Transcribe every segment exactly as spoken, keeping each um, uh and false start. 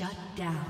Shut down.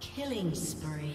Killing spree.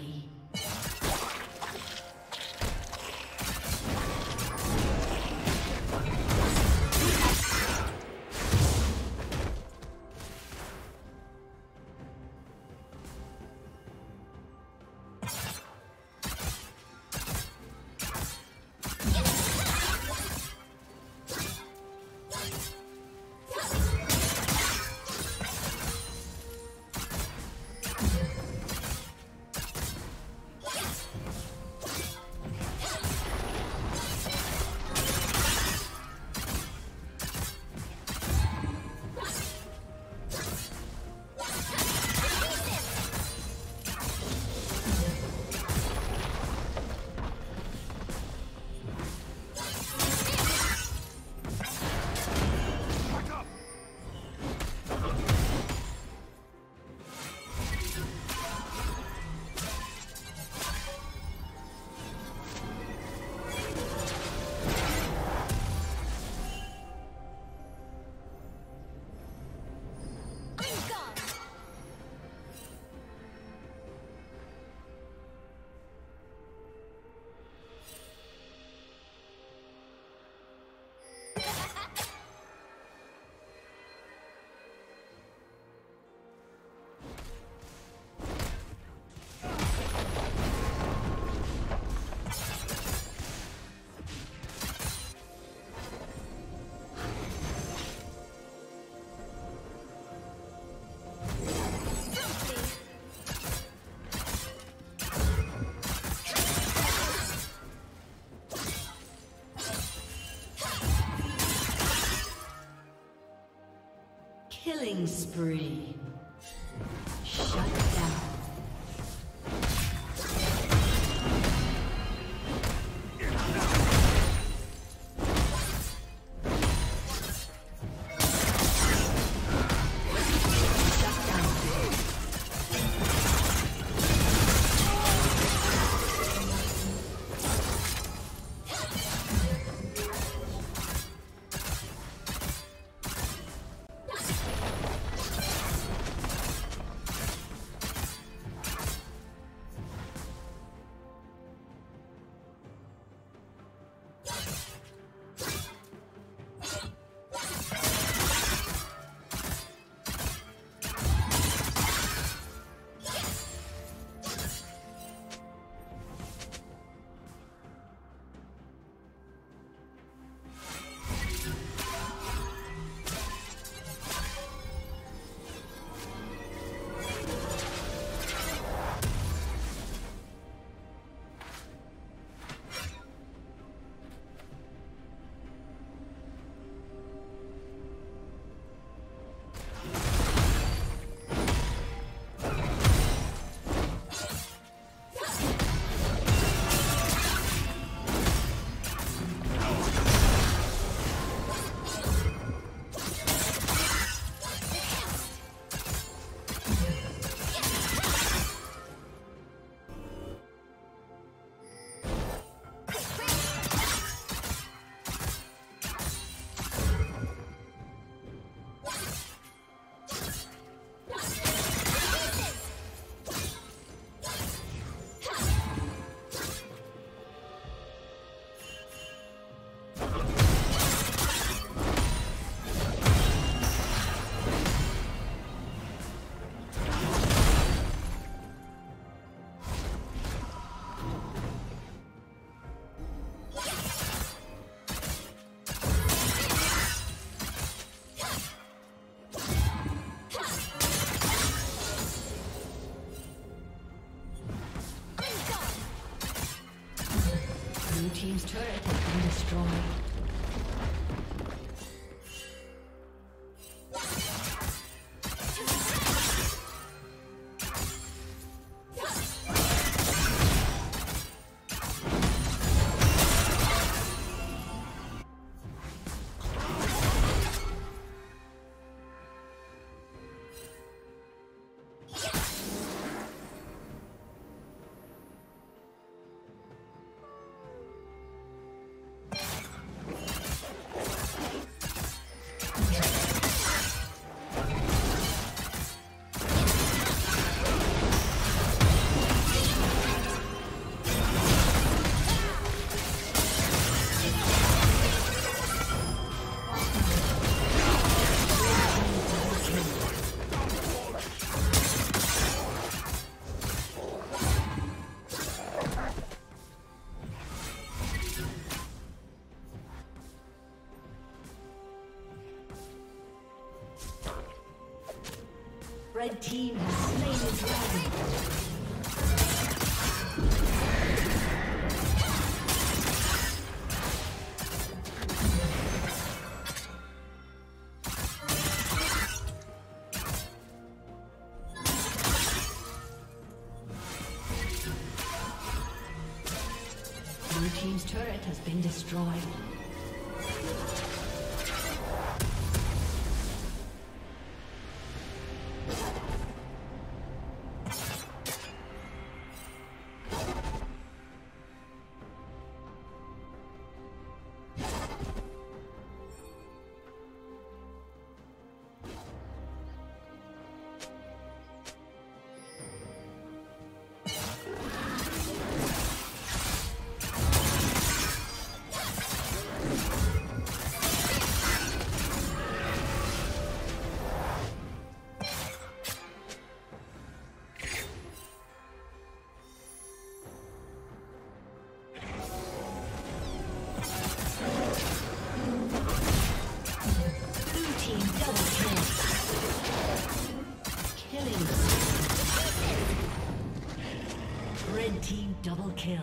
Killing spree. Shut down. Team's turret has been destroyed. Red team has slain the dragon. Blue team's turret has been destroyed. Kill.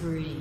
spree.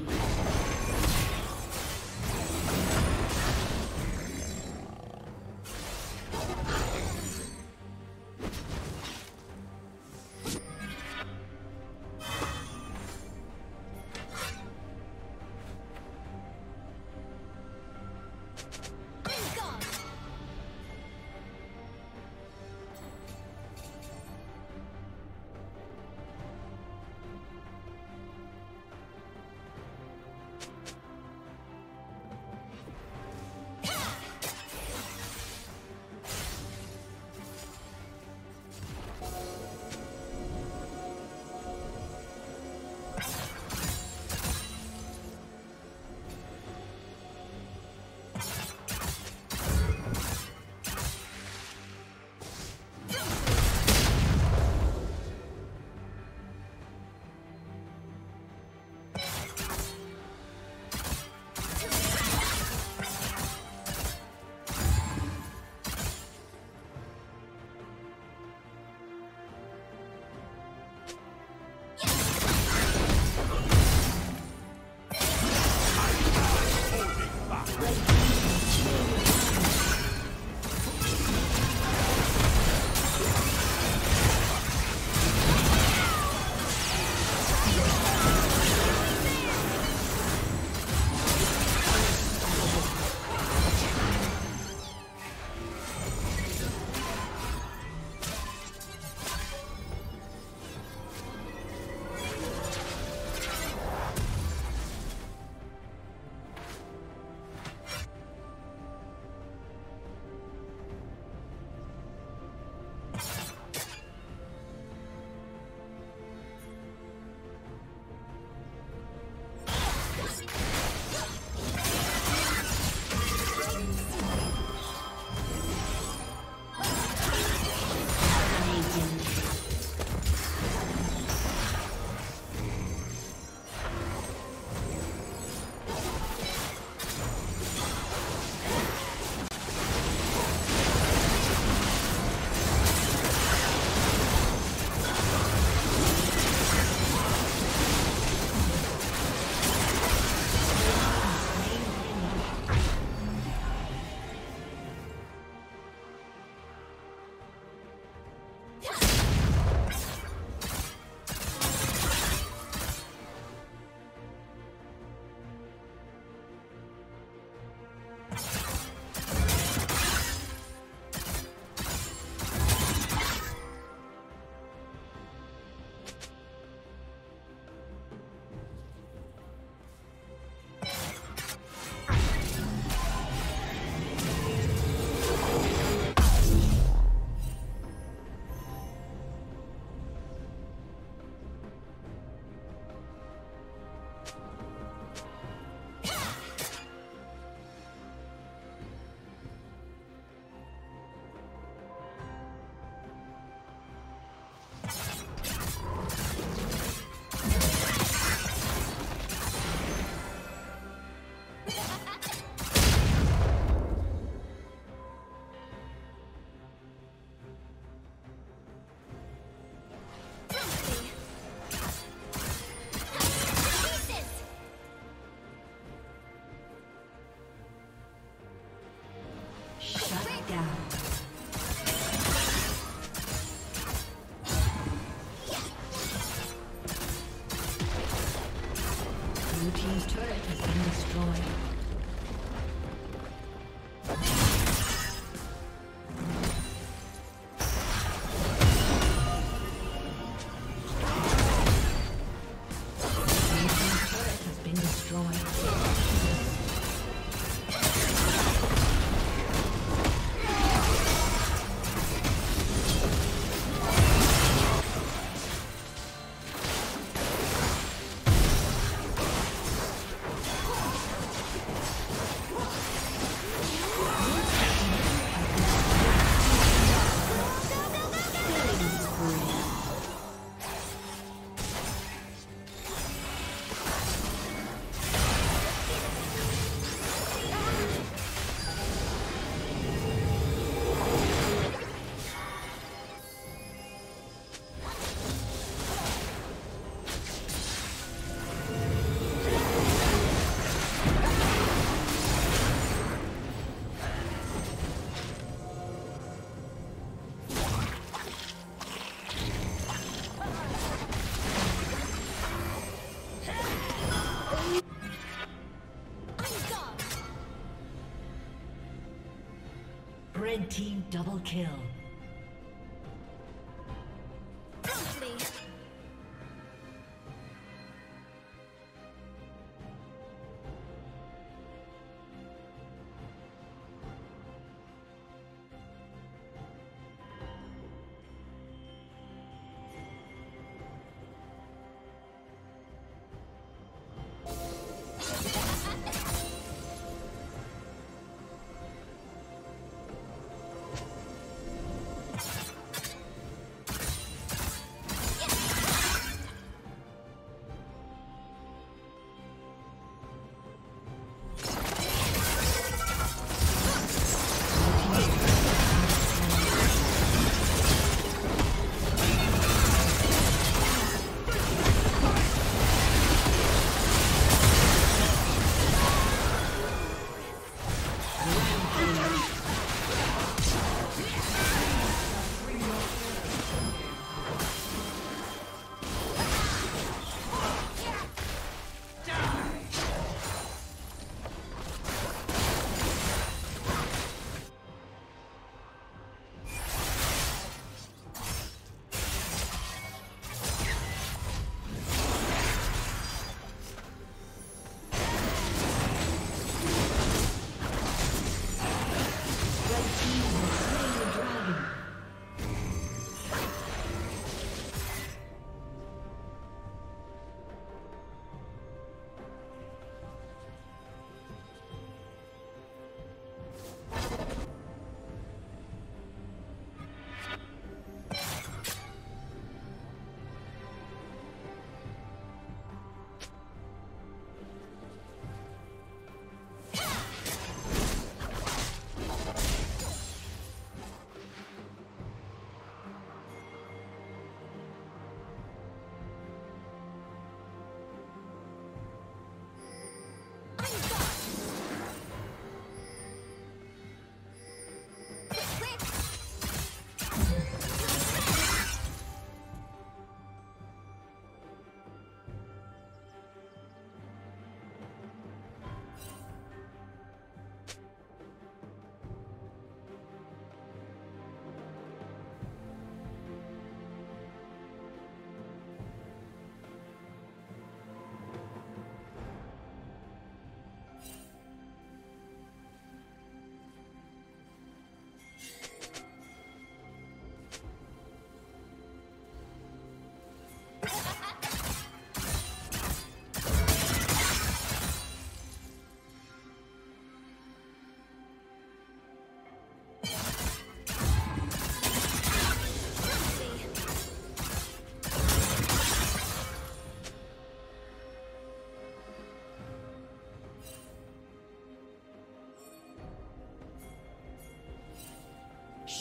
Red team double kill.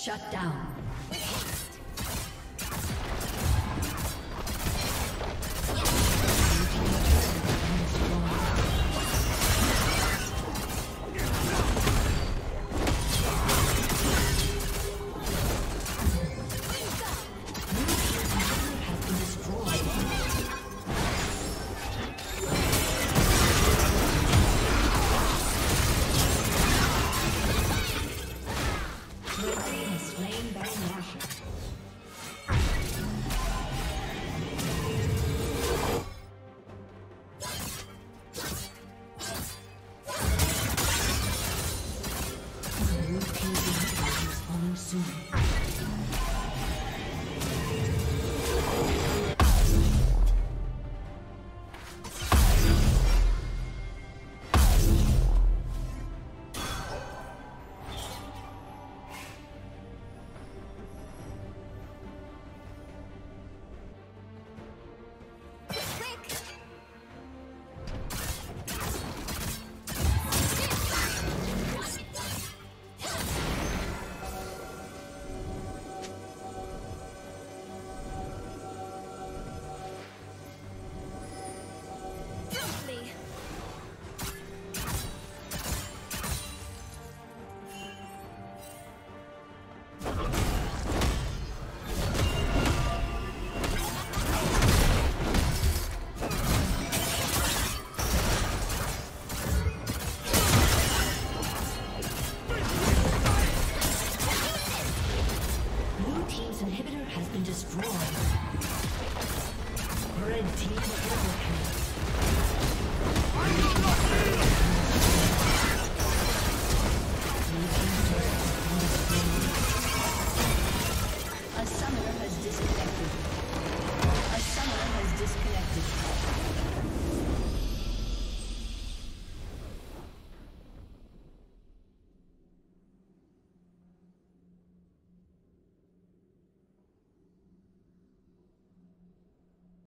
Shut down. Laying back. team's inhibitor has been destroyed. Red team double kill.